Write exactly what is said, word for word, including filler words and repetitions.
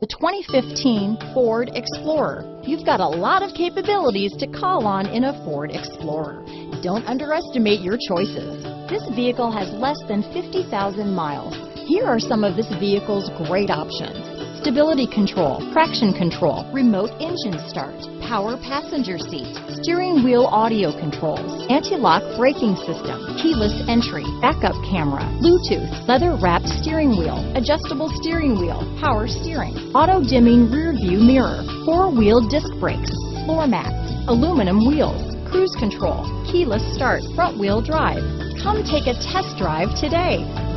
The twenty fifteen Ford Explorer. You've got a lot of capabilities to call on in a Ford Explorer. Don't underestimate your choices. This vehicle has less than fifty thousand miles. Here are some of this vehicle's great options. Stability control, traction control, remote engine start, power passenger seat, steering wheel audio controls, anti-lock braking system, keyless entry, backup camera, Bluetooth, leather-wrapped steering wheel, adjustable steering wheel, power steering, auto-dimming rear-view mirror, four-wheel disc brakes, floor mats, aluminum wheels, cruise control, keyless start, front-wheel drive. Come take a test drive today.